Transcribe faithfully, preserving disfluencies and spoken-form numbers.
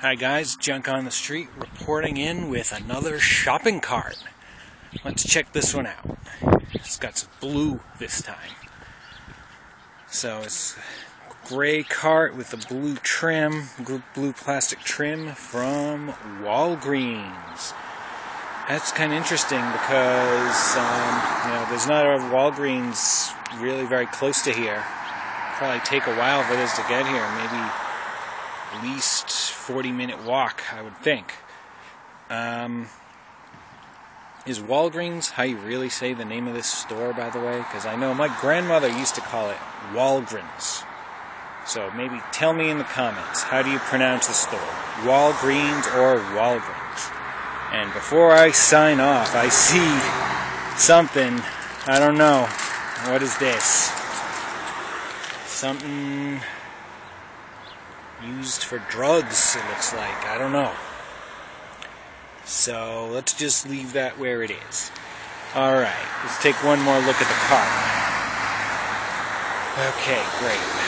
Hi guys, Junk on the Street reporting in with another shopping cart. Let's check this one out. It's got some blue this time. So it's a gray cart with a blue trim, blue plastic trim from Walgreens. That's kind of interesting because um, you know, there's not a Walgreens really very close to here. Probably take a while for this to get here, maybe at least forty minute walk, I would think. Um, is Walgreens how you really say the name of this store, by the way? Because I know my grandmother used to call it Walgreens. So maybe tell me in the comments, how do you pronounce the store? Walgreens or Walgreens? And before I sign off, I see something. I don't know. What is this? Something used for drugs, it looks like. I don't know. So let's just leave that where it is. Alright, let's take one more look at the cart. Okay, great.